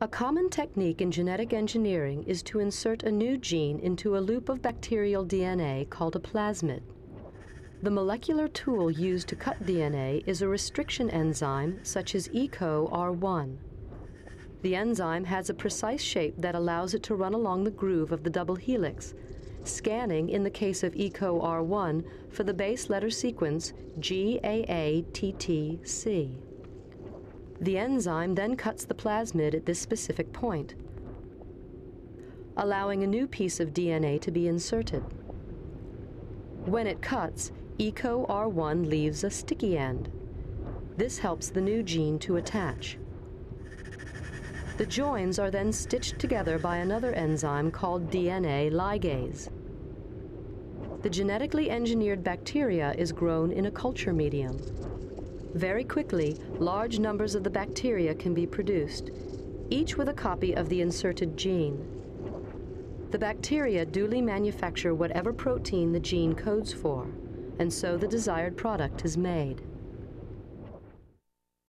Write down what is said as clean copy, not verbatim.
A common technique in genetic engineering is to insert a new gene into a loop of bacterial DNA called a plasmid. The molecular tool used to cut DNA is a restriction enzyme such as EcoR1. The enzyme has a precise shape that allows it to run along the groove of the double helix, scanning, in the case of EcoR1, for the base letter sequence GAATTC. The enzyme then cuts the plasmid at this specific point, allowing a new piece of DNA to be inserted. When it cuts, EcoR1 leaves a sticky end. This helps the new gene to attach. The joins are then stitched together by another enzyme called DNA ligase. The genetically engineered bacteria is grown in a culture medium. Very quickly, large numbers of the bacteria can be produced, each with a copy of the inserted gene. The bacteria duly manufacture whatever protein the gene codes for, and so the desired product is made.